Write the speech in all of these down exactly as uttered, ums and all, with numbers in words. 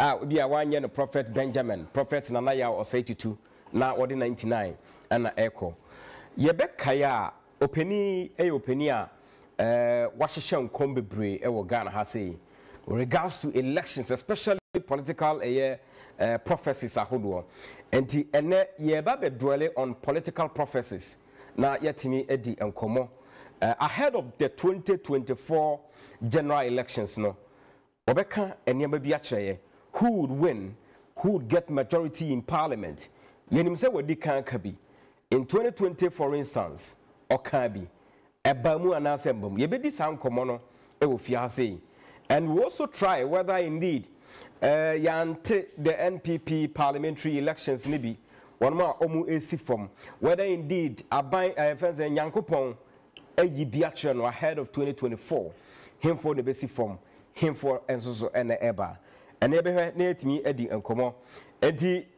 Ah, be a one year no Prophet Benjamin, Prophet Nana Yaw Osei Tutu, na odi ninety-nine and echo. Yebekaya openi e openia uh Washington Combebre ewo Ghana has say regards to elections, especially political uh, uh, prophecies ahodo. And the ene yebabe dwell on political prophecies. Na yetimi edi enkomo uh, ahead of the twenty twenty-four general elections no. Obeka enye bi akyere who would win, who would get majority in parliament. Yenim se wodi kan kabi. In twenty twenty, for instance, Okabi, Ebamu and Asembum, Yebedi San Komono, Eufiase. And we also try whether indeed Yante the N P P parliamentary elections nibi, one more Omu Esi form, whether indeed Abai Fans and Yankopon, a Yibiachan or ahead of twenty twenty-four, him for the Bessie form, him for Enzo and Eba. And Eber Nate me Eddie and Komo, Eddie.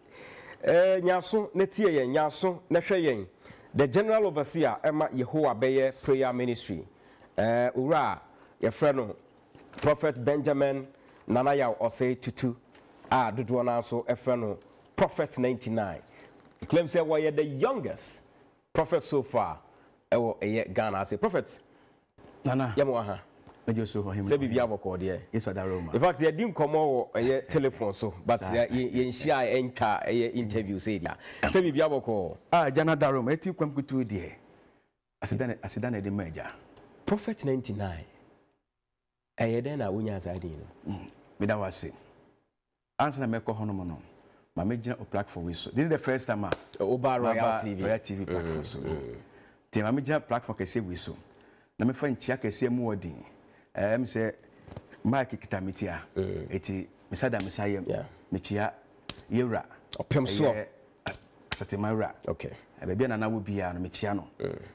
Eh, Nyaso, Netia, Nyaso, Neshayen, the General Overseer, Emma Yehua Bayer Prayer Ministry. Eh, Ura, Yefreno, Prophet Benjamin, Nana Yaw Osei Tutu, Ah, Duduanaso, Efreno, Prophet ninety-nine. He claims that we are the youngest prophet so far. Ewo, eh, Ghana, say, Prophet Nana Yamoha. In fact, they didn't come out a telephone, so but in Shia and car interview said, Sammy Gyamfi. Ah, Jana Darum, I took them to two dear. As a done at the major. Prophet ninety nine. I then I win as I did. Without us. Answer me, Honomono. My major platform is this is the first time. Oba Royal T V platform. The major platform can say we so. Let me find check a same wording. I'm say Mike Kitamitia, eti Misada Messiah, Michia, Yura, Opemso, Satimara. Okay. A baby and I will be an Michiano.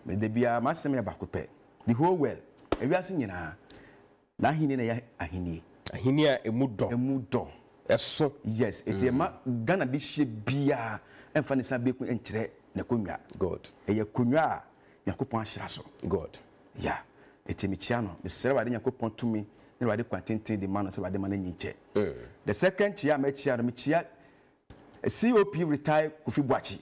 May they be a Massamia Bacupe. The whole well. If you are singing her, Nahini Ahini, Ahinia, a mudo, a mudo. So, yes, it's a ma Ghana this ship beer and Fanny Sabic and Tre, Nacunia. God. A Yacunia, Yacupan Shasso. God. Yeah. Etimichiano, Miss Sarah didn't go to me, and I did quantity the man of the man in check. The second year, Michia Michia, a C O P retired Kufibachi.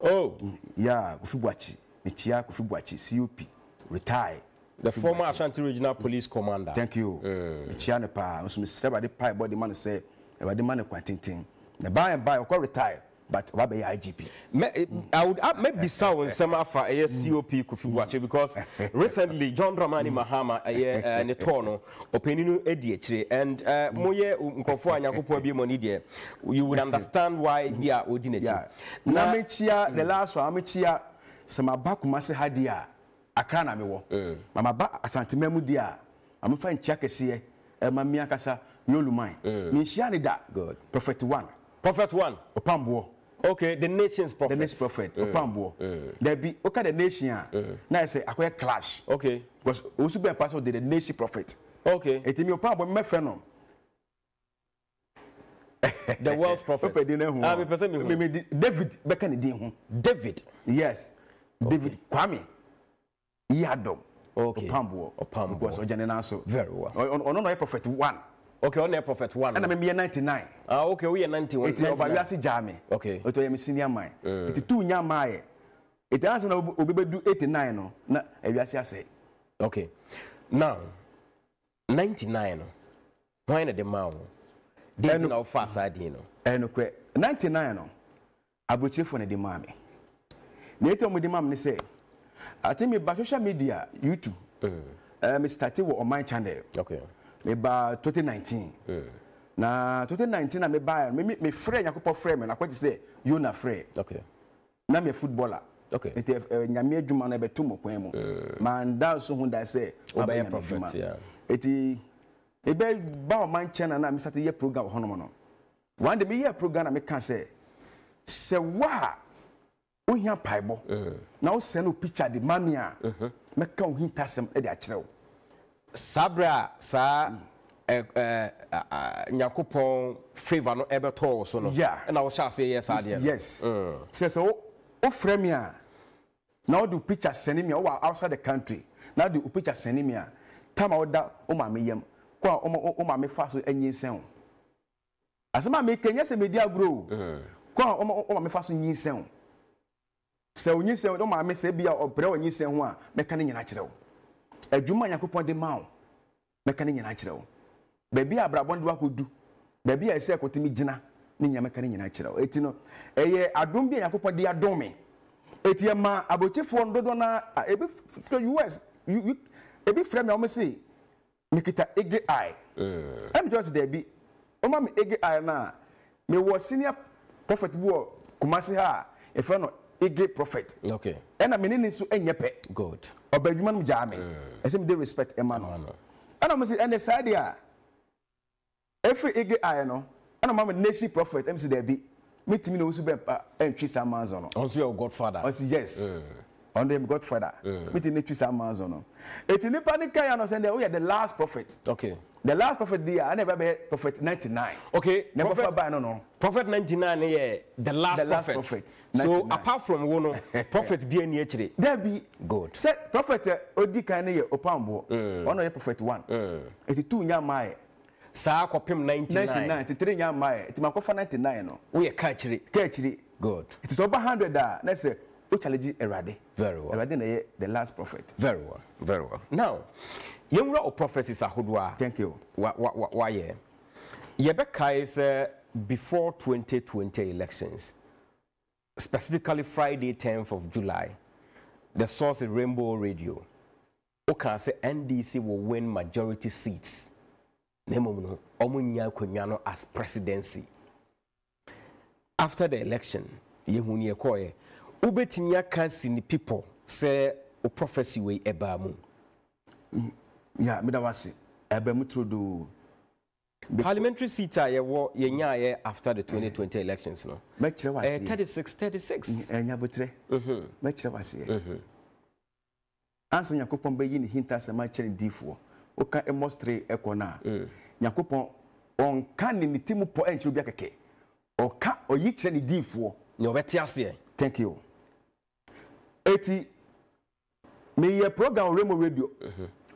Oh, yeah, Kufibachi, Michia Kufibachi, C O P, retire. The former Ashanti Regional Police Commander. Thank you. Michiana Pa, Miss Sarah the Pie body man said, and I demanded quantity. The by and by, I'll retire. But what be I G P? Me, I would maybe sound some of a C O P could watch it because recently John Dramani Mahama a Netono opinion A D H and Moye Unkofo and Yakupo Bimonidia. You would understand why we are ordinate. Now, the last one, Michia, some Abakumasa Hadia, Akana Mewo, Mamma Ba Santimemudia, I'm fine Chakasia, and Mamia Casa, Yolumai, Mishanida, good, Prophet one. Prophet one, Opambo. Okay, the nation's prophet. The next prophet, Opambo. There be okay the nation. Now I say acquire clash. Okay. Because also be a person the nation prophet. Okay. It is me Opambo my friend. The world's prophet. Ah, me person me. David, Beckham dey home. David. Yes. David Kwame. Yadom. Okay. Opambo. Opambo. Because ojanena so. Very well. On on prophet one. Okay, on the prophet one. And I'm here ninety-nine. Ah, okay, we are ninety-one. It's over. We are see Jamie. Okay. It's over. We see Nyamai. It's two Nyamai. It's answer na we do eighty-nine no. Na we are see say. Okay. Now, ninety-nine. Why na the man? They na fast idea no. Eh no kwe. ninety-nine no. Abuchi for na the mami. Na ito mo the mami ni say. Ati me ba social media YouTube. Eh me start wo on my channel. Okay. About twenty nineteen. Now, twenty nineteen, I may buy me friend, I could frame, and I could say, you're not afraid. Okay. Now, I'm a footballer. Okay. It's a Yamia Juman, a Betumo Quemo. Man, that's someone that I say, I'll be a prophet. Yeah. It's a very bow my channel, and I'm starting your program. Honomono. One day, me a program, I may can say, say, wow, we have Bible. Now, send a picture, the Mamia, make come hint us some at the Sabra sa eh eh Nyakopon favor no ebeto so no and I will say yes adia yes say so o frame me now do picture send me outside the country now do picture send me time I order o ma me yam kwa o ma me fa so enyin sen asema me Kenya se media grow kwa o ma faso nyinsen se onyinsen do ma me se bia obre onyinsen ho a meka ne nyina kire wo adwuma yakopon de ma wo meka ne nyina kire wo ba bia abrabon de wakodu ba bia ese akotemi gina ne nyama meka ne nyina kire wo eti no eye adom bia yakopon de adom me eti ma abochefo ndodo na ebi U S ebi frame o me se mikita ege I am just there be Oma mi ege ayana me wo senior prophet bo kumasi ha e fe no ege prophet okay e na menini so enyepe good obadwuma no jaame e se me dey respect e man no e na mo se ene side a every ege ayano e na ma me nation prophet em se dey bi mitimi no so be entwi samanzo no also your godfather also yes on them godfather mitimi entwi samanzo no etini panika ya no se dey we are the last prophet okay the last prophet there, I never heard Prophet ninety-nine. Okay, never forget. No, no. Prophet ninety-nine, yeah, the last, the last prophet. prophet so apart from one, prophet be any actually. There be good. Say prophet Odi Kanye Opambo. One of prophet one. Eighty-two nyamai. Sa kopim ninety-nine. Ninety-nine. Eighty-three nyamai. Iti makofa ninety-nine no. We catchy. Catchy. Good. It is over hundred da. Let's say we challenge Erade. Very well. Erade na the last prophet. Very well. Very well. Now. Yemra o prophecies ahodwa. Thank you. Why why yeah. Yebeka is uh, before twenty twenty elections. Specifically Friday tenth of July. The source is Rainbow Radio. Oka say N D C will win majority seats. Nemomuno omunya konyano as presidency. After the election, yehuni ekoye ubetinya kan sini people say o prophecy we eba mu. Yeah, me da wasi ebe mutrodo parliamentary seat I wo yenyaye after the twenty twenty elections no me kire wasi thirty-six thirty-six enya botre mhm me kire wasi mhm ansa yakopon be yi ni hinta sama kire D four o ka emostry ekona yakopon on kan ni timu po enchi obi akeke o ka oyi kire ni D four ni obeti ase thank you eighty me your program Remo Radio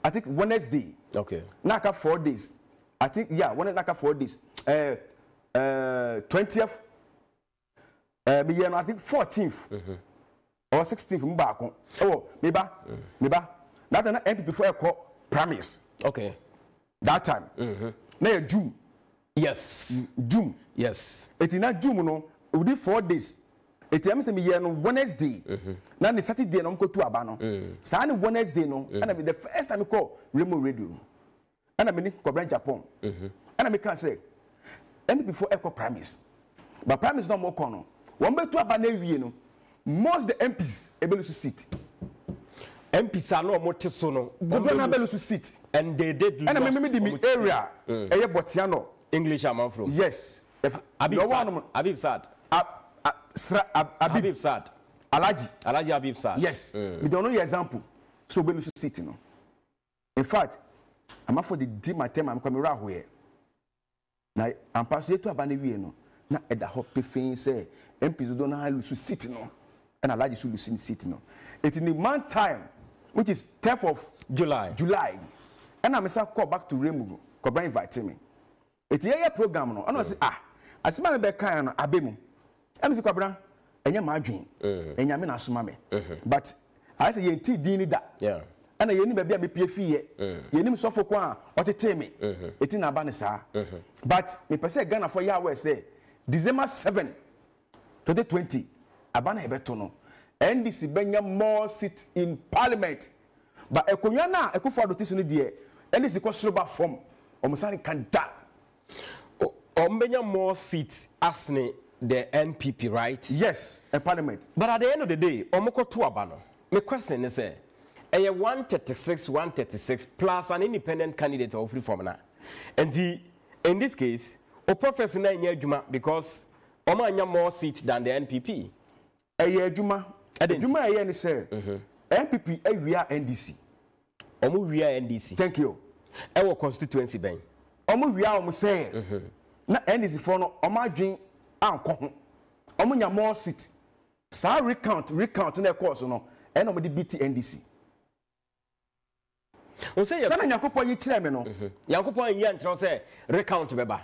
I think Wednesday. Okay. Naka four days. I think yeah, one naka four days. Uh, uh, twentieth. Uh, me I think fourteenth or sixteenth. Mba oh, meba, meba. That time N P P before I call promise. Okay. That time. Mhm. Now June. Yes. June. Yes. It is not June no. We did four days. It is me here on Wednesday. Now the Saturday no go to Abano. So on Wednesday no, and I be the first time I call Rainbow Radio. And I mean Kennedy Agyapong. And I me can say, and before echo promise, but promise no more corner. One be to Abano we no. Most the M Ps able to sit. M Ps are no more so no. But they are able to sit. And they did. And I mean me the area. Eye Botiano. English am from. Yes. Habib Saad. Habib Saad. Sra, Ab, Abib. Habib Saad. Alaji. Alaji Habib Saad. Yes. Uh. We don't know your example. So we should sit, you know. In fact, I'm after the day my time I'm coming around here. Now, I'm passing to Abani, you know. Now, at the hot thing, say, M Ps don't know how to sit, you know. And Alaji should listen sit, you know. It's in the month time, which is tenth of July. July. And I'm going call back to Rainbow. Because I invited me. It's a program, you know. And I say, ah, I see my back, you know, Abemu. I'm so proud. Anya madwin. Anya me na soma me. But I say yenti din ni da. Yeah. Ana yeni be bia me pie fie. Yeni so fo kwa otete me. Eti na ba ne sa. But me pese Ghana for year we say December seventh twenty twenty abana ebeto no. N D C benya more seat in parliament. But ekonya na Akufo-Addo tisi no de. N D C ko soroba form. Omsani kan da. Ombenya more seat asne the N P P, right? Yes, a parliament. But at the end of the day, omoko to abano. My question is, eh, one thirty-six, one thirty-six plus an independent candidate or free formula. And the, in this case, o prophet na enye juma because omo anya more seats than the N P P. Enye juma. Juma enye ni say. N P P area N D C. Omo area N D C. Thank you. Ewo constituency ben. Omo area omo say. Na N D C for no omo adwin anko omunya more seat sa recount recount na course no e no me B T N D C o say sana yakopon yi kire me no yakopon yi antro say recount beba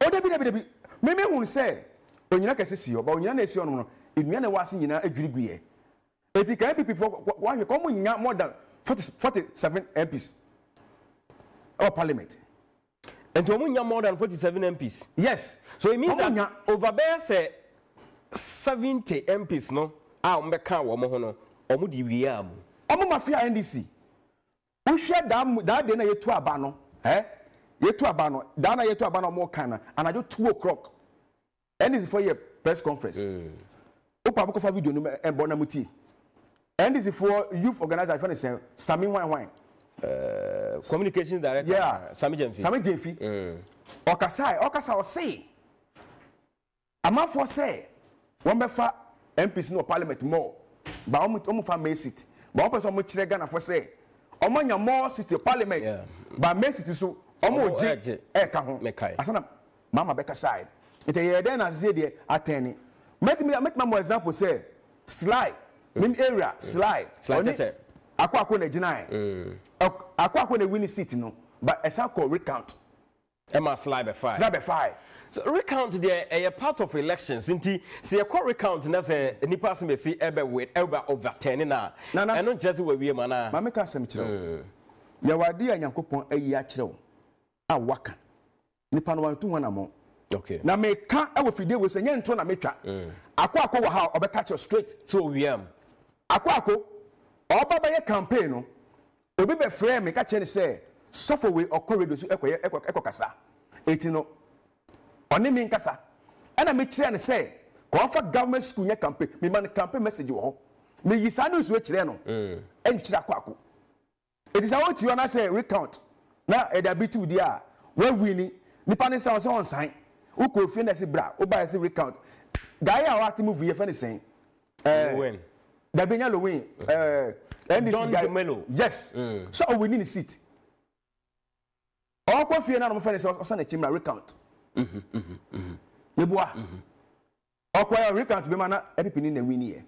o de bi de bi Meme who say, when you can see, but when you see on it, me and was in a jury. It can be before why you come in more than forty-seven M Ps or parliament. And to win more than forty-seven M Ps. Yes. So it means that over there say seventy M Ps, no? Ah, Meka Wamohono, Omudiam. Omo Mafia N D C. We share that that dinner yet to Abano, eh? Yet to Abano, Dana yet to Abano more canna, and I do two o'clock. And this is for your press conference. Opa for video and Bonamuti. And this is for youth organizer, I find Sammy Wine. Uh, communications director. Yeah, Sammy Gyamfi. Sammy Gyamfi. Mm. Okasai, Okasai, or say, Ama for say, one befa M P C no parliament more, but almost almost a mace it, but almost a much Ghana for say, Omonia more city parliament, but mace it so almost J. Ekahon, Mekai. Asana, Mama Becca side. It a year then as Zedia attorney. Met me, I met my more example say, slide, name area, slide, slide. Akwa kwenye deny. Akwa kwenye winning seat no, but esako recount. Emma slide by five. Slide by five. So recount there a uh, part of elections. Inti see a court recount na se nipa se see ebe with ebe overturning na. Na na. Eno just we we mana. Ma meka asem kire. Ya wade Nyankopon ayi a kire wo. A waka. Nipa no wantu hwana mo. Okay. Na meka e wo fide we se nyento na metwa. Akwa akwa wa ha obeka kire straight. So we am. Akwa akwa Oba baye campaign no obi be frame me ka che ne say suffer we okoredo su ekoye ekokasa eti no oni mi nkasa ana me kire ne say ko for government school ya campaign me man campaign message wo me yisa no su kire no en kire akwako eti say what you na say recount na e da bitu dia we wini nipa ne say on sign ukofie na say bra oba say recount guy ya what move ye fe ne say eh The Benyalo win. N D C guy. Yes. Mm. So we need a seat. All coffee and I'm finished. I'll send a chamber recount. Nebois. All quite recount. Be mana. Everything in the win here.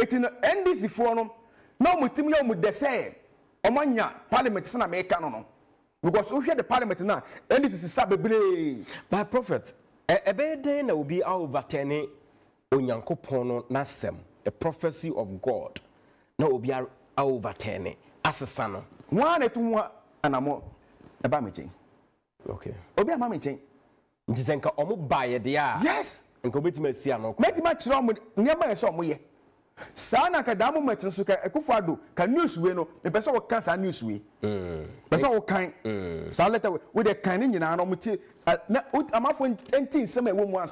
Eighteen N D C forum. No, we team you with the say. Omanya Parliament is not American no. Because we hear the Parliament now. N D C is sabbing. By prophet, a bad day will be overturning Onyankopono Nasem. A prophecy of God. No, we are overturning. As a son, one at one and a more about me. Okay, Obi a mammy chain. It is anchor almost by a dear. Yes, and go with Messiano. Make much wrong with nearby somewhere. Sana Kadamu Metrosuka, Akufo-Addo, can news we know the person of cancer news we. That's all kind. Saletta with a canning in our material. I'm off when ten summer woman.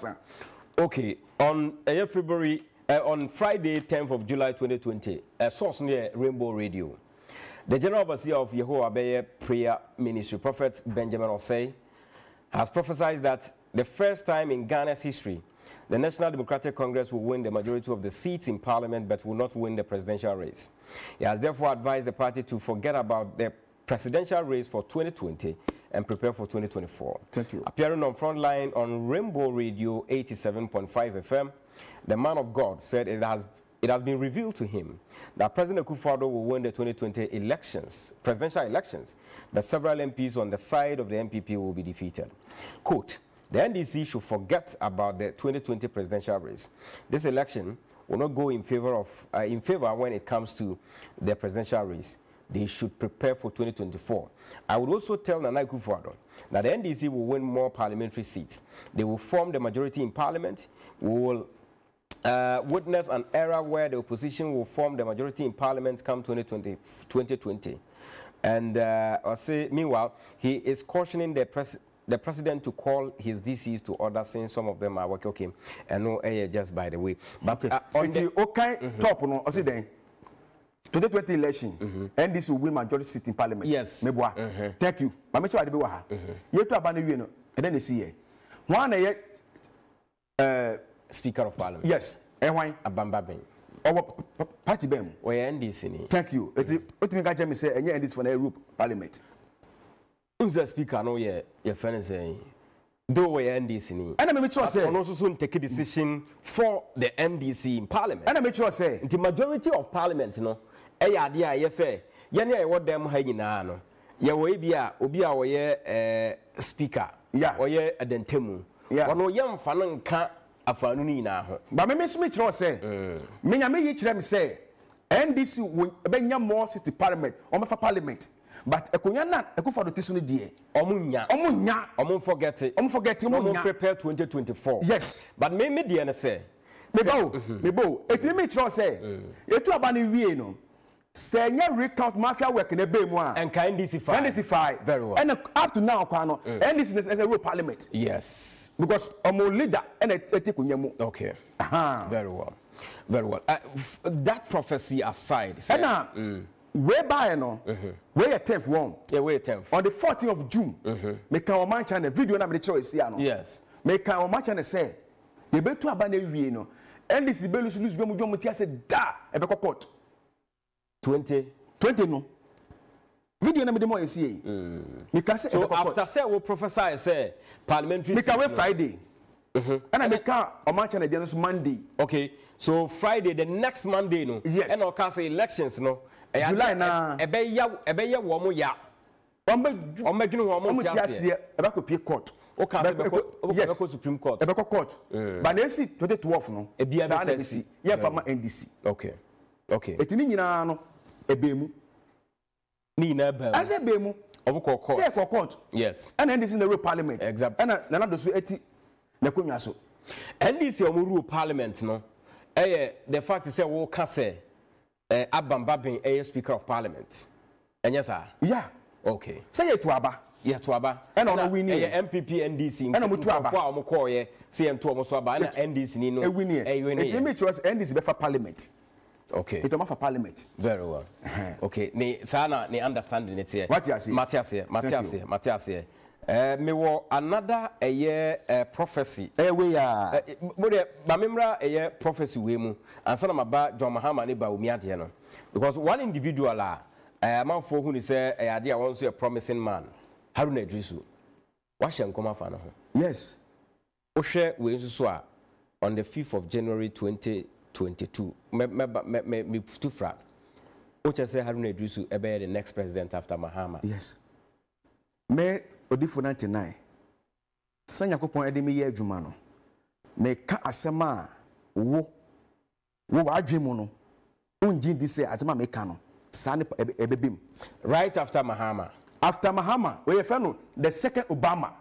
Okay, on uh, February. Uh, on Friday, tenth of July twenty twenty, a uh, source near Rainbow Radio, the General Overseer of Yehua Bayer Prayer Ministry, Prophet Benjamin Osei, has prophesied that the first time in Ghana's history, the National Democratic Congress will win the majority of the seats in Parliament but will not win the presidential race. He has therefore advised the party to forget about the presidential race for twenty twenty and prepare for twenty twenty-four. Thank you. Appearing on Frontline on Rainbow Radio eighty-seven point five F M, the man of God said it has, it has been revealed to him that President Akufo-Addo will win the twenty twenty elections, presidential elections, but several M Ps on the side of the N P P will be defeated. Quote, the N D C should forget about the twenty twenty presidential race. This election will not go in favor, of, uh, in favor when it comes to the presidential race. They should prepare for twenty twenty-four. I would also tell Nana Akufo-Addo that the N D C will win more parliamentary seats. They will form the majority in parliament. We will Uh, witness an era where the opposition will form the majority in parliament come twenty twenty. And uh, I'll say, meanwhile, he is cautioning the, pres the president to call his D Cs to order, saying some of them are working. Okay, and no, eh, just by the way. But uh, on the okay, mm-hmm. top, no, I'll say then. twenty twenty election, mm-hmm. and this will win majority seat in parliament. Yes. Mm-hmm. Thank you. But make sure I do what. You to abandon you, and then you see it. One yet. Uh, Speaker of Parliament. Yes. Ewan Abamba Ben. Our party Ben. We are N D C. Thank you. It is. What you make me say? Any N D C for the Europe Parliament. Who's the speaker? No, yeah, your friend is saying. Do we are N D C. And I make sure say. And also soon take a decision for the N D C in Parliament. And I make sure say. The majority of Parliament, no. Any idea? Yes, sir. Yani I want them hanging now, no. Yeah, we be a, we be a, we are Speaker. Yeah. We are at the table. yeah. Wano yam fanan ka afanuni na ho. Ba me me smith no say. Me nya me yi kire me say N D C be nya more city parliament, o me fa parliament. But ekonya na ekufo do tisu ni die. Omunya. Omunya. Omun forget it. Omun forget it. Omun prepare twenty twenty-four. Yes. But me me die na say. Mebo, mebo. Eti me kire say. Etu aba ni wie no. Senior recount mafia work in a bay one and can N D C five. N D C five. Very well. And up to now, Kwano, mm. N D C is a real parliament. Yes. Because I'm a leader and I take on your okay. Uh -huh. Very well. Very well. Uh, that prophecy aside, say, and now, mm. we're buying on, we're a tenth one. Yeah, we're a tenth. On the fourteenth of June, make our man channel video and the choice. Yes. Make our man channel say, you better abandon you know. N D C Belus lose your mutia said, da, a back court. Twenty. Twenty no. Video na me demo see. Me ka say so after say we prophesy say parliamentary. Me ka we Friday. Mhm. And me ka o ma channel dey so Monday. Okay. So Friday the next Monday no. Yes. And o ka say elections no. July na. E be ya e be ya wo mo ya. O me o me dwun wo mo ti ase. E ba ko pie court. O ka say be ko Supreme Court. E be ko court. But na see twenty twelve no. E bia be say. Yeah for N D C. Okay. Okay. Eti ni nyina no. Ebemu. Nina Bell. As a bemu. Say for court. Yes. And then this is the real parliament. Exactly. And none of those eti Nakunyaso. And this is our parliament, no? Eh, the fact is, we can say, eh, Abban Babin, eh, Speaker of Parliament. And yes, sir. Yeah. Okay. Say it to Abba. Yeah, to Abba. And on a winning. Eh, M P P, N D C. And I'm to Abba. I'm going to say, I'm to Abba. And N D C, Nino. A winning. A winning. It limits us, N D C, for Parliament. Okay. It's not for parliament. Very well. Okay. Ni sana ni understanding it here. What you say? Matthias here. Matthias here. Matthias here. Eh, me wo another eye prophecy. Eh we are. But ba memra eye prophecy we mu. Ansa na maba John Mahama ni Bawumia de no. Because one individual ah eh man for who ni say eh ade a won so a promising man. Haruna Iddrisu. Wa hye nkoma fa no ho. Yes. Wo hye we nso a on the fifth of January twenty twenty-two. Me me me me me too far. Ocha say Haruna Iddrisu ebe the next president after Mahama. Yes. Me odifo ninety-nine. Sanya kopon ede me ye adwuma no. Me ka asema wo wo adwemu no. Unji di say atema me ka no. Sane ebe bim. Right after Mahama. After Mahama, we refer no the second Obama.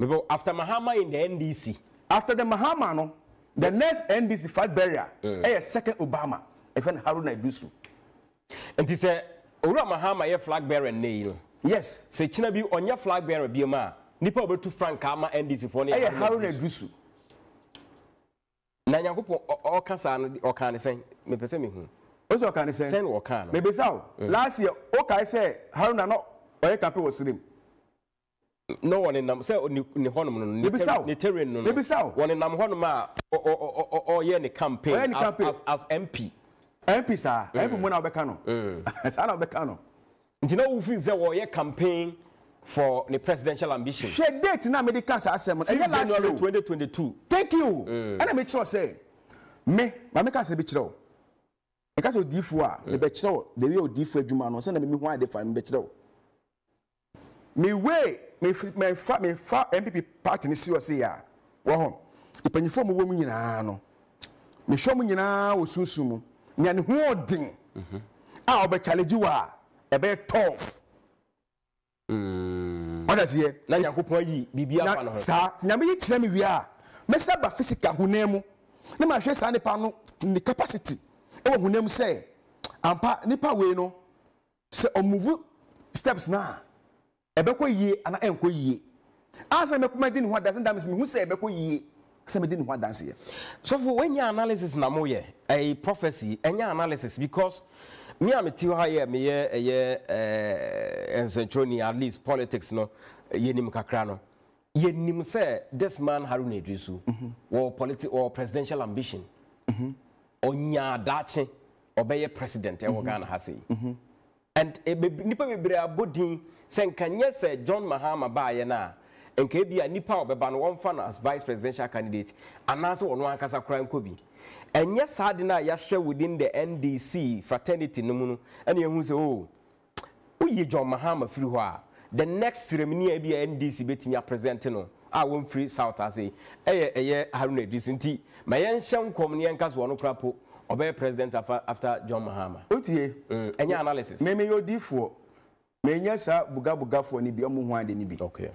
Because after Mahama in the N D C. After the Mahama no. The next N D C fight barrier, mm. eh, second Obama, even Haruna Iddrisu. And he said, Ura Mahama, your flag bearer nail. Yes. Say, Chinabi, on your flag bearer, be a man. Nipa over to Frank Kama, N D C for eh, Haruna Iddrisu. Nanyakupo, or Kansan, or can I say, me persemi who? What's your can I say? Send or can. Maybe so. Last year, okay, say, Haruna, no, or a capo was slim. No one in them say on the honeymoon, the terrain, maybe so. One in Namhonoma or any campaign as M P. M P, sir, everyone of the canoe. As out of the canoe. Do you know who thinks there were a campaign for the presidential ambition? She did not make the cancer assembly in twenty twenty-two. Thank you. And I make sure say, me, my makers a betrayal. Because of D four, the betrayal, the real D four Jumano, send me why they find betrayal. Me way. Me my fa me fa M P P party ni serious here. Wow, the penifo mu woman yina ano. Me show mu yina osunsumu. Ni ani who ding? Ah, obe challenge wa. Ebe tough. Hmm. What is here? Na yangu poyi bibi apa na. Sa, ni ami yichire mi wia. Me sa ba physical hunemu. Ni ma shwe sa ni pa no ni capacity. Ewo hunemu say. Ampa ni pa we no. Se o move steps na. Ebeko ye ana enko ye asa me kuma din ho dance dance me hu say ebeko ye asa me din ho dance ye so for when your analysis na mo ye a prophecy any analysis because me am ti ho ye me ye ye eh encentroni at least politics no ye nim kakra no ye nim say this man Haruna Iddrisu or politi or presidential ambition mhm onya dache obeye president e wo Ghana ha say and nipa bebre abodin Senkanye se John Mahama Bayer na enkebi a nipa obeba no wonfa no as vice presidential candidate anase wono ankasa kran kobi enye saade na ya hwe within the N D C fraternity no mu no ene ehun se oh uye John Mahama firi ho a the next ceremony e bi N D C betimi a present no I won't free South as a year Haruna Iddrisu. My ancient communion cast one crapo, obey President after John Mahama. O T A, any analysis. May your default. May yes, Buga Buga for Nibiamu Wandi Nibi. Okay.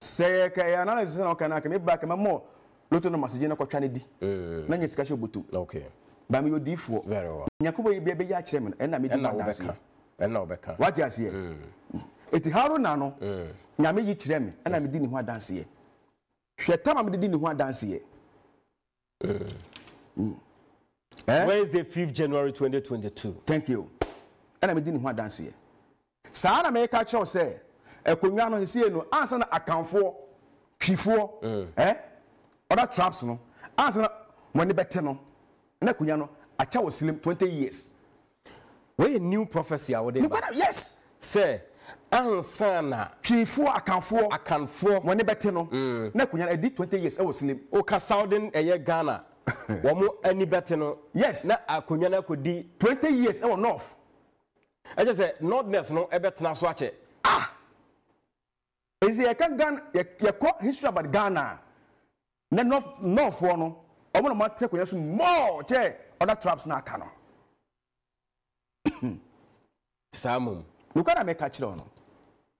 Say, analysis on Kanaka, make back a more. Lotono Masajina Cotranidi. Many special butu. Okay. By me your default. Very well. Yakuba be a chairman, and I mean, and now Becca. What does he? It's Haruna no. Nyamiji chiremi, and I'm didn't want dance here. Shetam didn't want dance here. Where is the fifth January twenty twenty-two? Thank you. And I didn't want dance here. Sana make a chow say, a Kunyano is here no answer account for, she for, eh? Other traps no answer when the betano. Nakunyano, a chow was slim twenty years. Where new prophecy our day? Yes, sir. Ansana, she four I can four I can four when they better no. Nakunya, I did twenty years. I was slim. Oka Southern a year Ghana. One more any better no. Yes, na Akunyana could be twenty years. Oh, north. I just said, not there's no a better now. Swatch it. Ah, is it a can gun? You call history about Ghana. Then north, north for no. I want to take some more chair other traps now. Cano. Samu. Look at me catch on.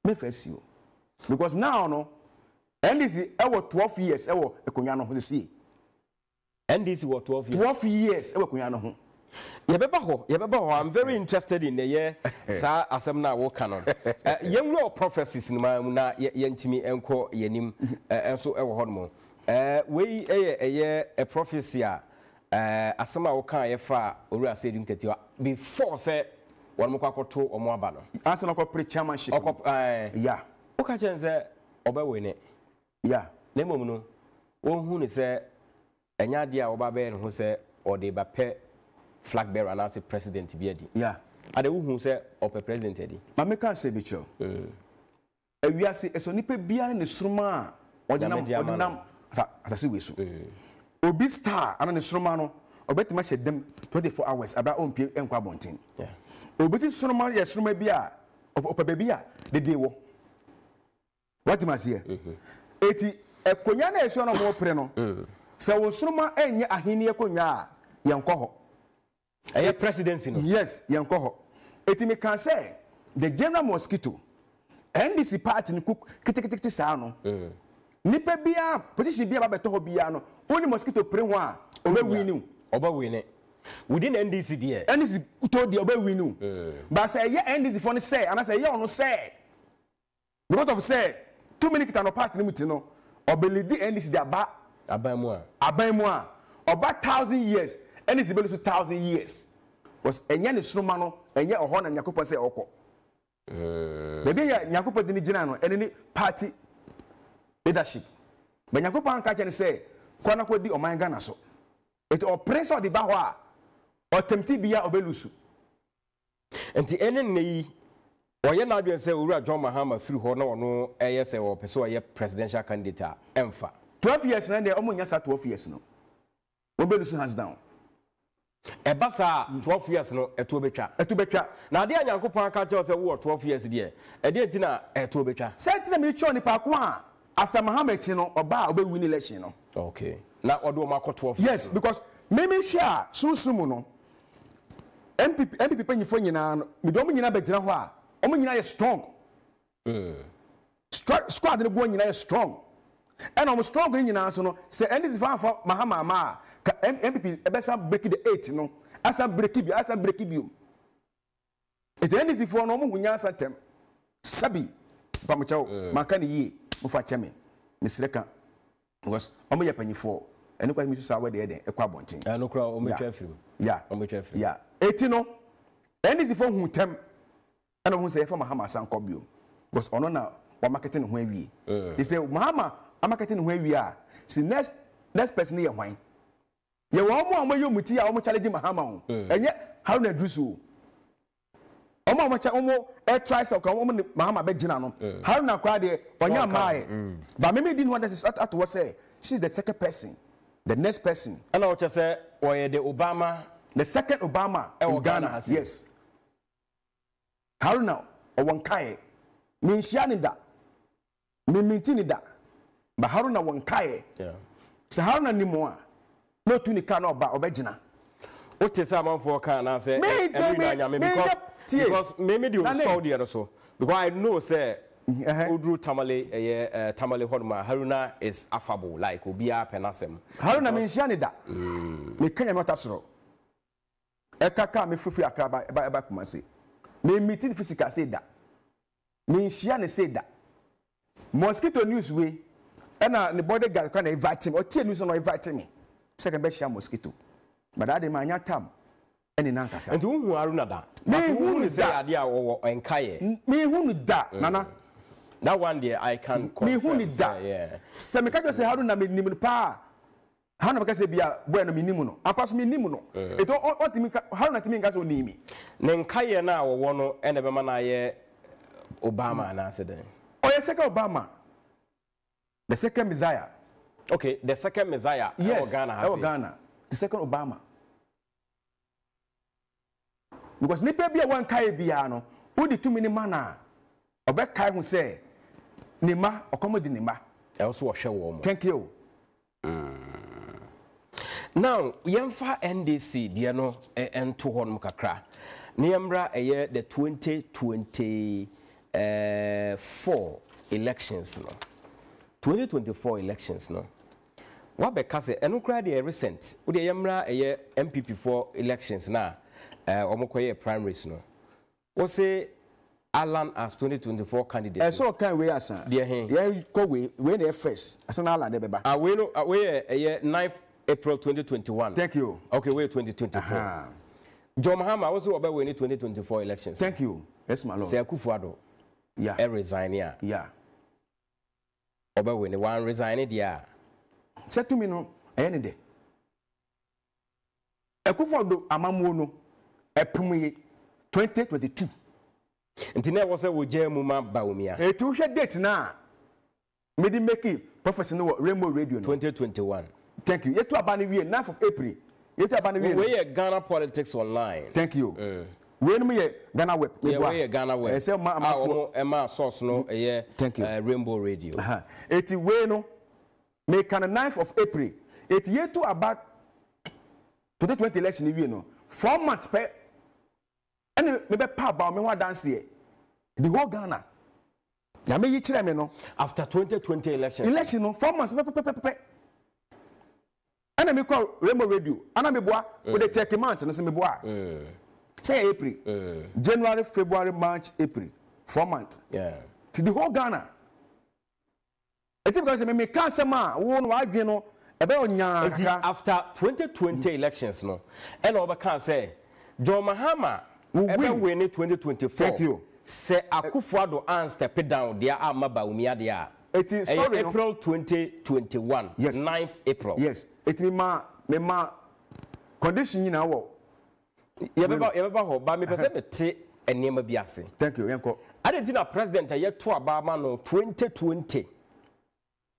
Me face you. Because now no N D C ever twelve years ever kunyano ho see. N D C was twelve years. Twelve years ever kunyano ho. Ye beba ho, ye beba ho. I'm very interested in the year sa asem na wo kanon. Ye nwlo prophecies ni ma na ye ntimi enko yenim enso ewo ho no. Eh we eh eh a prophecy a asem a wo kan ye fa owura say dimketiwa before say one more quarter or more banner. Answer no corporate chairmanship. Yeah. Okay, Jense, Obawin. Yeah. Nemono. One who is a Nadia Obaben who said, or the Bape flag bearer announced President Biedi. Yeah. And the woman who said, or President Eddie. Mamma can't say, Mitchell. We are saying, as a nipper beer in the Suma or the Nam, as I see we so. Obi star, and the Sumano, or better match at them twenty four hours about own P M and Quabontin. Yeah. Obiti sunoma ye sunoma bia opa bia de dewo what you must hear eti ekonya na eso no mo pre no se wo sunoma enye ahini ekonya a yenko ho eh presidency no yes yenko ho eti me can say the general mosquito N D C party ni cook kitikititi saa no nipa bia position bia ba beto ho bia no oni mosquito pre ho a obawi ni obawi ne within N D C there. N D C told the obey we knew. But say yeah N D C for say and I say yeah on say. Because of say too many kita no party limit no. Obeli the N D C there ba aban moi. Aban moi. About thousand years. N D C belongs to thousand years. Was enya ne sunoma no enya oho na Nyakopo say okọ. Eh. Maybe ya Nyakopo de ni gina no ene ni party leadership. But Nyakopo an ka che ne say kwana ko di oman Ghana so. It oppressor the bahwa. Or tempted be obelusu. And the enemy, or you now be say, Ura John Mahama through Honor or no A S A or Pessoa presidential candidate. Emfa. Twelve years and the Omunia at twelve years no. Obelusu hands down. A bassa twelve years no, a two betra, a two betra. Now, dear Yanko Pancacho, a war twelve years a year. A dear dinner, a two betra. Set them each on the Pakwan after Mohammed, you know, or Ba obey winning election. Okay. Now, or do Marco twelve. Yes, because Mimi Shia, Susumuno. M P P penny for you now, Midomina Bedrawa, Omina is strong. Squad in the one is strong. And I'm strong in your answer, say anything for Mahama, M P P, a best I break the eight, no, as I break you, as I break you. It's anything for no one answer them. Sabi, Pamacho, Makani ye, Mufachemi, Miss Reka was only a penny for, and look at Miss Sawa the other, a quabonting. And look around, yeah, yeah. Etino, and is the phone who tem and I won't say for Mahama San Cobio. Because on now, we're marketing where we they say, Mahama, I'm marketing where we are. See, next next person here, wine. You want more, you mutia, almost challenging Mahama, and yet how they do so. Omo much almost air tries to come on Mahama Bejinano. How now cry there on your mind. But maybe didn't want us to what say. She's the second person, the next person. And I will just say, or the Obama. The second Obama in Ghana, yes. Haruna, or one kai, Minshanida, Mimintinida, But Haruna Wankaye. Yeah. So Haruna Nimoa. No tuni kano ba obejina. What is someone for can say? Because because maybe you saw the other so. Because I know say Udru Tamale eh Tamale Hodma Haruna is affable like Obia Penasem. Haruna mentioned that. Me Kenya matasro. Ekaka me fufu akra ba ba Kumasi. Me meeting physical say that. Me Shiane say that. Mosquito news we and the bodyguard can invite him or tell news on inviting me. Second best mosquito. But I didn't mind time. And in Ankasa. And who are another? Me who is the idea or Enkaye? Me who is that, Nana? That one day I can call me who is that, yeah. Semicaka say Haruna Nimupa. Hanaka say be a bueno minimuno. I pass me Nimuno. It all what Haruna Timingas will name me. Nenkaye now, one and a man Obama and answer them. Oh, the second Obama. The second Messiah. Okay, the second Messiah. Yes, Ghana. Oh, Ghana. The second Obama. Because nipe bia one kai bia no, who the two mini mana. Obek kai who say Nima or comedy Nima. I also share warm. Thank you. Mm. Now, Yemfa N D C, Diano and two horn mukakra. Niambra a year the twenty twenty four elections no. Twenty twenty four elections no. What bekase enukra de recent. Ude Yamra a year M P P four elections na. Uh, Omokoye primaries no. What say Alan as twenty twenty-four candidate? I saw kind we as a dear hen. Yeah, go we when they first as an Alan Deba. I will away a year ninth April twenty twenty-one. Thank you. Okay, we're twenty twenty-four. Uh-huh. John Mahama also about winning twenty twenty-four elections. Thank you. Yes, my lord. Say Akufo-Addo. Yeah. I resign here. Yeah. About winning one resigning yeah. Say to me no, any day. Akufo-Addo amamu no. twenty twenty-two. And today was a Mahamudu Bawumia. A two share date now. Made him make it professional Rainbow Radio twenty twenty-one. Thank you. Yet to abandon ninth of April. Yet to abandon we are Ghana politics online. Thank you. When we are Ghana Web. We are Ghana Web. I say my Emma source no. Thank you. Rainbow Radio. It is we no make on the ninth of April. It yet to about twenty twenty election we no four months per. And maybe Papa, me want dance here. The whole Ghana. Now me each time, no. After twenty twenty election. Election, no. Four months. And me call Rainbow Radio. And me boa with the thirty months. And I say me boa. Say April, uh. January, February, March, April. Four months. Yeah. To the whole Ghana. I think because me can't say ma. We no argue no. About nyanga. After twenty twenty elections, no. And over can't say John Mahama. We win it twenty twenty-four. Thank you. Say Akufo-Addo and step it down. They are Mabawumia. They are. It is sorry. April twenty twenty-one. Yes. ninth April. Yes. It me ma me ma condition in our. Yabba yabba ho. But me person me te enema biase. Thank you. Yanko. I didn't know president a year two abama no twenty twenty.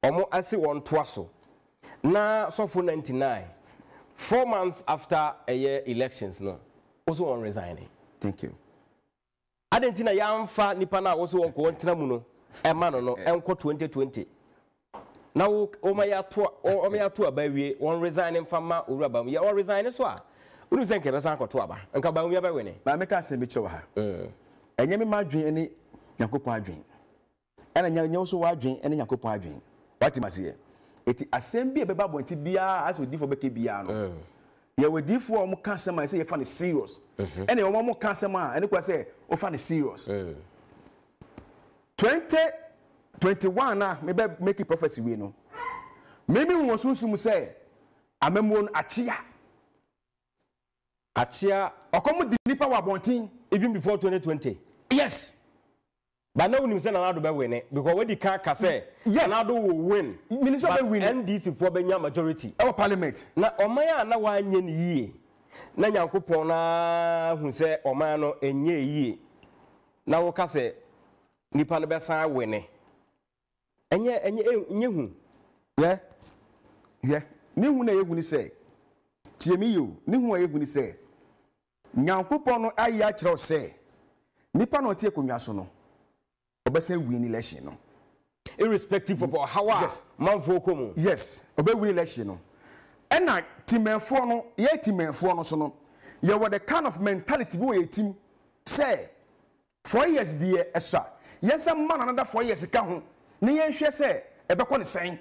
Omo asi one twaso. Na so for ninety-nine. Four months after a year elections no. Also on resigning. Thank you. I didn't think I am fat Nipana also on Quantanamuno, a man on Uncle twenty twenty. Now, oh, my tour or my tour baby, one resigning from my Urabam, you all resign as well. Who is Uncle Tuaba, and Cabamia by winning? My Macassar Bichoha. And you may dream any Yacopa dream. And I know so I dream any Yacopa dream. What must you? It is assembly about when Tibia as we did for Becky Biano. You will do for more cancer, I say, you find it serious. And you want more cancer, and you can say, you find it serious. twenty twenty-one, maybe make a prophecy, we know. Maybe we want to say, I'm a moon achia. Achia, or come with the Nipa Wabontin, even before twenty twenty. Yes. But now we send another win because when the car say yes, another will win. Minister will win. N D C for Benya majority. Our parliament. Na omaya na wa nye ye. Na Nyankopon na hu say omaya no enye ye. Na wo ka say nipa no be san win. Enye enye enye hu. Yeah. Yeah. Ni hu na ye hu ni say. Tie mi yo. Ni hu ye hu ni say. Nyankopon no ayi a kire o say. Nipa no tie konwa so no. Obese win election no irrespective of how yes manfokomo yes obewe election and na timefo no ye timefo no so no ye were the kind of mentality we ye team say four years there esa yes a man another four years ka ho na ye hwe say e be ko ne sen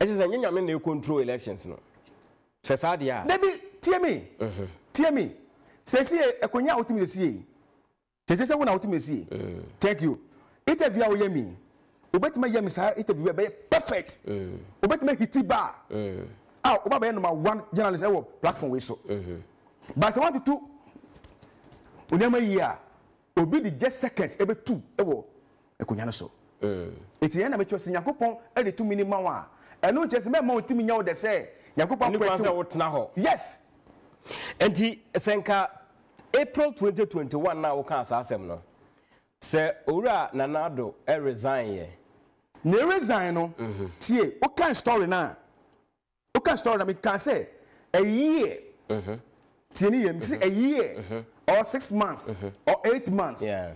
e say nyanyame na control elections no say say dia baby tie me mhm tie me say say e konya otimi say say say we na otimi say thank you interview we yemi Obetime yemi sa interview be perfect. Obetime hitiba. Ah, obaba number one journalist e platform we so. But I want to unema year. Obi the just seconds e be two e wo e kunya no so. Eh. Etiye na me twa Yakobon e de two minimum a. E no just me ma otimi nya wo de say Yakobon kwetu. Yes. Enti senka April twenty twenty-one na wo kan asasem no. Say ora Nanado e resign ye. Ne resign no. Tie, o kan story na. O kan story na me can say a year. Mhm. Tie ni yem say a year or six months or eight months. Yeah.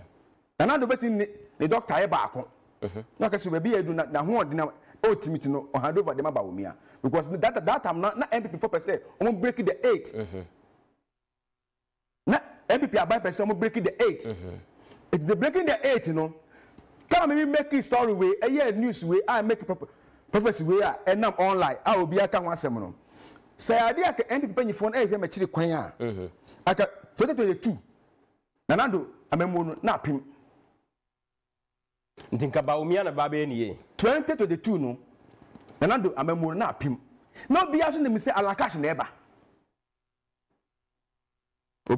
Nanado betin the doctor e ba akon. Mhm. Na kasi we be edu na ho odi na ultimate no hand over dem Bawumia because that that time na N P P four percent o break the eight. Mhm. Na N P P five percent o break the eight. Mhm. If they breaking the eight, you know, come and make a story way, a year news way, I make a prophecy way, and I'm online. I will be a can one seminal. Say, I dare any penny phone every mature quire. I got twenty twenty-two. Nanado, I mean, napping. Think about me and a baby in ye. twenty twenty-two, no. Nanado, I mean, napping. Not be asking the mistake Alan Kyerematen neighbor.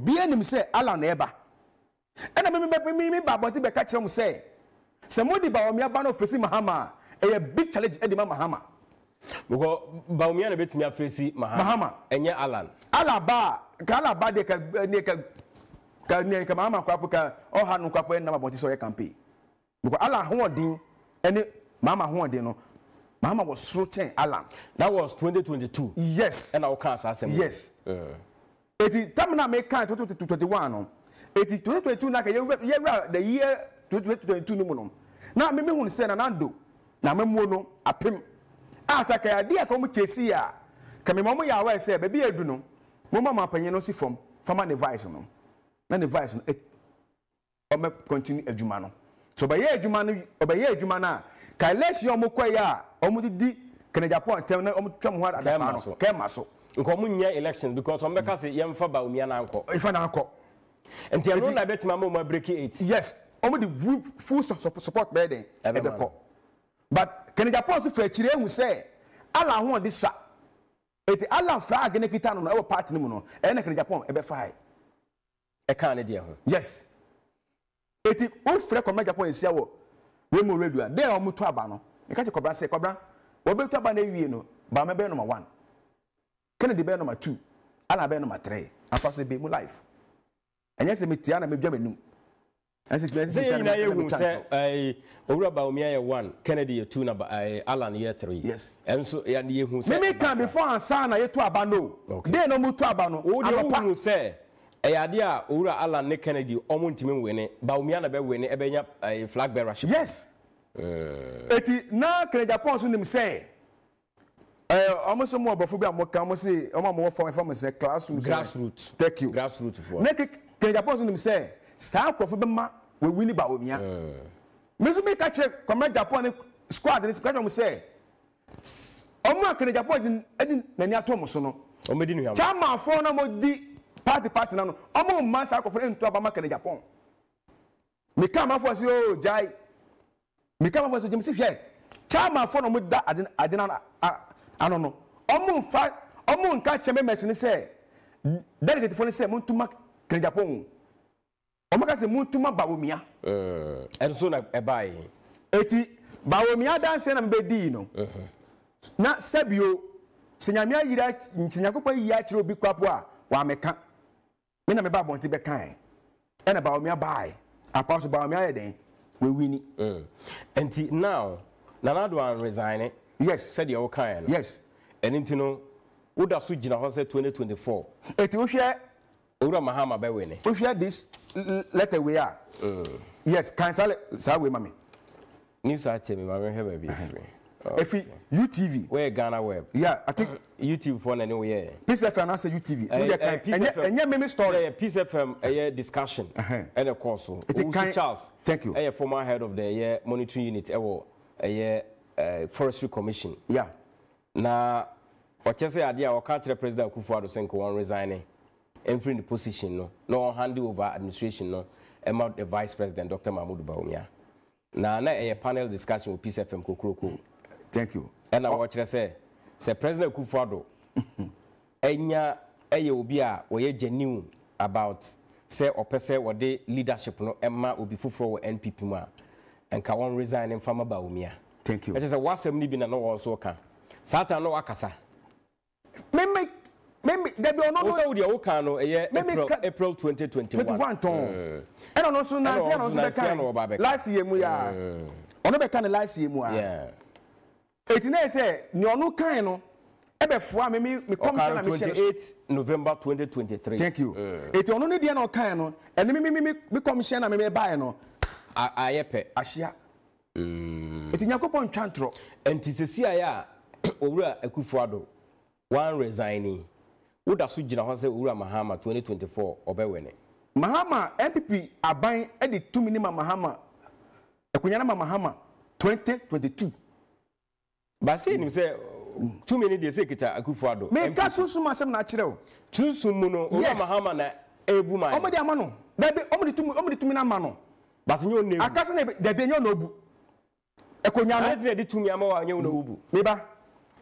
Be any mistake Alan neighbor. And I remember me, but what did I catch him say? Somebody Bawumia Bano facing Mahama, a big challenge at the Mahama. Bawumia bit me a facing Mahama, and yet Alan. Alaba, Galaba, they can make a Kamama Kapuka or Hanu Kapu and Namabotisoya campaign. Because Alan Horning and Mama Horning, Mama was shooting Alan. That was twenty twenty-two. Yes. And our cars are saying yes. It is Tamina make twenty twenty-one. Eighty twenty-two na ke the year twenty twenty-two no mono. Na me me hun se na nando. Na me mo no apem. Asa ka ya dia ko mu chesi ya. Ka me mo ya wa se be bi adu no. Mo mama panyen no si fom. Fama ne vice no. Na ne vice no. O me continue adwuma no. So ba ye adwuma no, ba ye adwuma na. Ka let's yo mo kwai ya. O mu di Kennedy Agyapong tem na o mu twam ho ada ma no. Ka ma so. Nko mu nya election because o me ka se yem fa ba Bawumia na anko. Ifa na anko. And the alone I bet my mom break it. Yes, only the full support burden at the call. But can it apostle for Chile who say, Allah won this shot? It Allah flag and a guitar on our party, no, and I can Japan a five. A Canadian. Yes. It is all freak on my Japan Seawall. We more radio, there are Mutuabano. You can't cobra say cobra. What better by the Vino, by my bear number one. Kennedy bear number two, Allah bear number three, and possibly be more life. And yes, Mitiana may be new. As it was saying, I will say, Bawumia one, Kennedy two, number Alan year three. Yes, and so and you who say, may come before a son, I yet to abano. Then no more to abano. All you say, a idea, Ura Alan, Nick Kennedy, Omuntimin winning, Bawumia be winning, Ebenya, a flag bearer. Yes, it is now Kennedy upon him say. Almost more before more come say, almost more for informants, classroom grassroots. Thank you, grassroots for. Can you pose him say, South Profibama will win about me? Miss me catch a command Japan squad and squad say, oh, my can Japan and Nania Tomosono. Oh, my dear, Tama for no more deep party party now. Almost mass out of him to Abama can Japan. Me come up for you, Jai. Me come up for Jim Sifier. Tama for no more that I didn't. I don't know. Almost five, almost catch a mess and say, delegate for the same moon to mark. Japan. Omakase muntuma Bawumia. Eh, and so na ebai. Eti Bawumia dance na mbedi no. Na sebio senyamia yira ntinyakopa yi a kire obi kwapo a wa meka. Me na me ba bonte be kan. E na Bawumia bai. Apaso Bawumia ye den we wini. Eh. Enti now Nanado an resign. Yes. Said your kind. Yes. And intino woda so gina ho say twenty twenty-four. Eti wo hwe Mahama Bewene. If you had this letter, we are. Yes, cancel it. Sorry, Mammy. News item, I remember be free. If we U T V, where Ghana Web, yeah, I think U T V for anywhere. Yeah. P C F M, I say U T V. And yeah, meme story. P C F M, a discussion and a council. Charles, thank you. A former head of the monitoring unit, a forestry commission. Yeah. Now, what you say, idea or catch the president Akufo-Addo Senko one resigning, and free the position, no, no hand over administration, no, among the vice president Doctor Mahamudu Bawumia. Now, a panel discussion with P C F M Kokuroko. Thank you. And I watch I say, say President Akufo-Addo, anya eye obi a we genuine about say opese we the leadership no Emma obi fufuro we N P P ma and ka won resign and farmer Bawumia. Thank you. I say wasem ni bi na no won so ka. Satan no akasa. Me me me there be no no say we dey okan no eh April twenty twenty-one. twenty-one ton. And on so na say on so be kan. Last year mu ya. Ono be kan last year mu ah. Etine say nyonu kan no ebefo me me commissioner twenty-eighth November twenty twenty-three. Thank you. It onu ne dia na kan no ene me me me commissioner me me buy no ayepe ahia. Mm. Eti nyakopon twantro enti sesi aya owura Akufo-Addo one resigning. Woda so gina ho say owura Mahama twenty twenty-four obewene. Mahama N P P aban e de two minimum Mahama. Ekunyana Mahama twenty twenty-two. But say you say too many days say kita Akufo-Addo. Me ka susuma sem na kire o. Tunsumu no o Mahama na ebu man. Omo de ama no. Da be omo de tumu omo de tumu na ma no. But nyo ne. Akase na da be nyo no bu. E ko nya no. I dey de tumu ama wa nyo no bu. Me ba.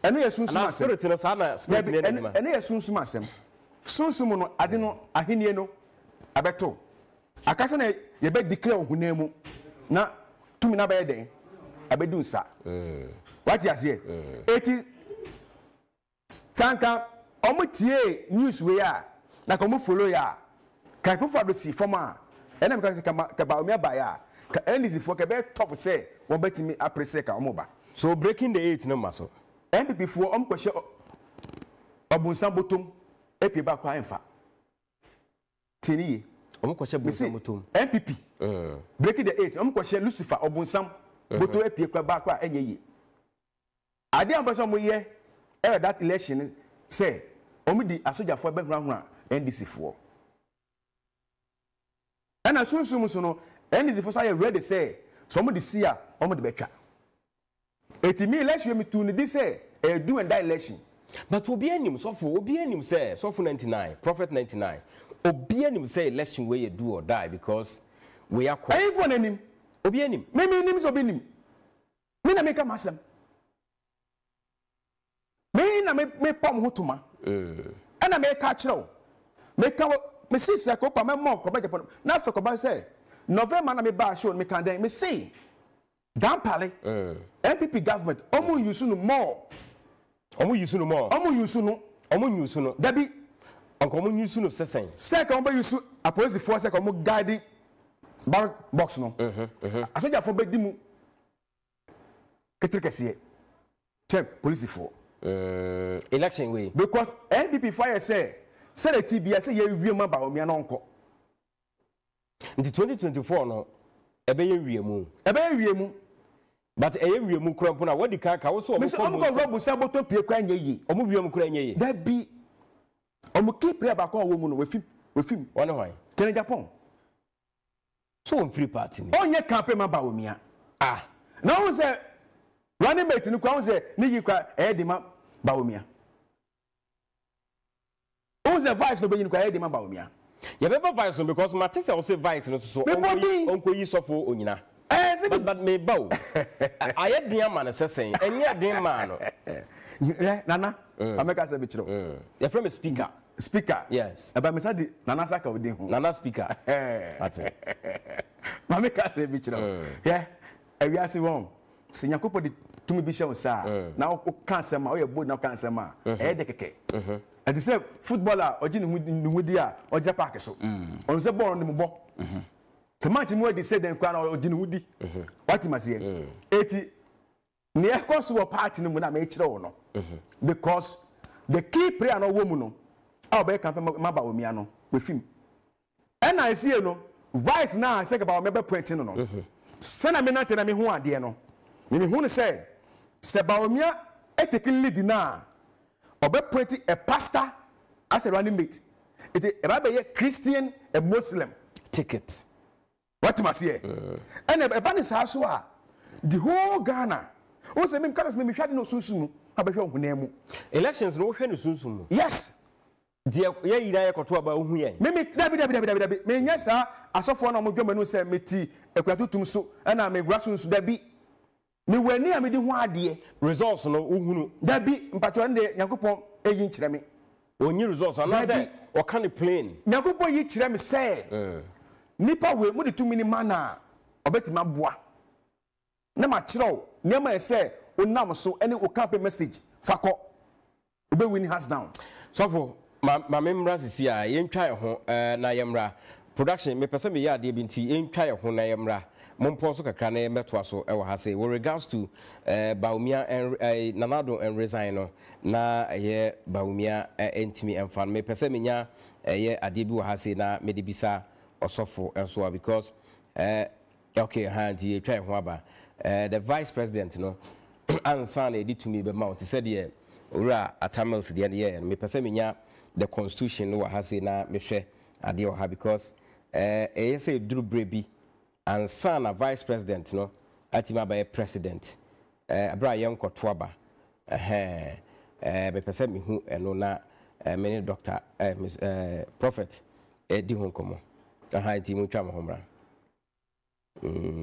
Eno ye sunsuma sem. Na spirit na sa na spirit ne ne ma. Eno ye sunsuma sem. Sunsumu no ade no ahenie no abeto. Akase na ye be declare ohunemu. Na tumu na ba ye den. Abedu nsa. Eh. What you say? It is Tanka Omutie news we are. Like Omu follow ya. Can you follow the former? And I'm going to come about me by ya. And this is for Quebec top say, one betting me a preseka omoba. So breaking the eight number so. And before Om question Obunsambutum, Epi Bakwainfa. Tini, Omquasha Bunsamutum, N P P. Breaking the eight, Omquasha Lucifer, Obunsam, Butu Epi Bakwa, and ye. I didn't person we hear that election say only the asoja for background N D C for. And as soon as you know N D C for say ready say some of the see ya on the betcha. It me election me to this say a do and that election. But Obianim so for Obianim say so for ninety-nine Prophet ninety-nine Obianim say election where you do or die because we are quite even any Obianim me me names Obianim me na make am asem. Me na me me pom hotuma. Eh. Na me ka kire o. Me ka me si se ko pa me mo ko ba Japan. Na fe ko ba se. November na me ba show me kan den. Me si. Dan pale. Eh. N P P government omo yusu no more. Omo yusu no more. Omo yusu no. Omo yusu no. Dabi onko omo yusu no sesen. Se ka omo yusu apose for se ka omo guide box no. Eh eh. Asoja for be di mu. Ketrikese. Check police for. Uh, election way because N P P fire say say the T B I say you will remember Bawumia no nko. In twenty twenty-four no ebe ye wiemu. Ebe ye wiemu. But eye wiemu krampo na what the car ka wo so omo ko robu say boto pie kwa anye yi. Omo wiemu kra anye yi. That be omo keep prayer back on wo mu no we film we film. One why? Kennedy Agyapong. So on free party ni. Onye campaign member Bawumia. Ah. Now we say running mate ni kwa unze ni yikwa eh de ma Bawumia. Unze vice no be yikwa eh de ma Bawumia. Ya be ba vice because Martin say unze vice no so onko yi sofo onyina. Eh se but me ba o. Aye den ma na sesen, enye den ma no. Nana, Ameka se be chiro. Ya from a speaker. Speaker. Yes. Aba me say di Nana saka odin ho. Nana speaker. Eh. Ati. Ameka se be chiro. Yeah. Ewia se won. Se nyakopo de tumi bi hye sa na o kansem ma o ye bold na kansem ma e de keke eh eh de say footballer oji ni hudi a oji park so on say ball ni mo bo eh te match ni we de say den kwa na oji ni hudi eh what im say eti ne e cause wo party ni mo na me kire wo no because the key player no wo mu no a obe campaign ma ba wo mia no we film and I see no vice na say about me be pointing no no say na me na te na me ho ade no. Mimi who say se Bawumia ethically deny obepoti a pastor as a running mate. It is a Christian and Muslim ticket. What must ye? And a banis haswa the whole Ghana. Oh, say me kanas me shadi no sunsumu. Abehwe hunemu. Elections no hwe no sunsumu. Yes. Dia ya yira ya koto aba ohu ye. Me me dabi dabi dabi dabi dabi. Me nya sa asofo na modwama no say meti ekwatutum so na me gura sunsu dabi. Me wani amedi ho ade results no ohunu dabi mpacho ande yakopon eyi nkyereme onyi results ana say o kan plain yakopon yi kyereme say nipa we mu de two minute mana obetima boa na ma kyerɛw nema say onam so ene o kan message fakɔ obe win hands down sofo ma ma memra sisi a yentwa ho na yemra production me pese me ya ade bi nti yentwa ho na yemra Momposo Kakane Metwaso Ewahase. With regards to uh Bawumia and uh Nanado and Resino, na ye Bawumia entimi and fan me perseminya uh ye Adibu Hase na medibisa or sofo and so because uh okay handy try waba uh the vice president no and son did to me bemount said yeah Ura Atamels the year and me perseminya the constitution no hase na meshe adioha because uh say Drew Brebi. And son a vice president, no, atima by a president. Uh Brian Kotwaba. Uh uh be person me who and na many doctor uh Miss uh Prophet Edi Honkomo. Uh hi Timu Chama Homra.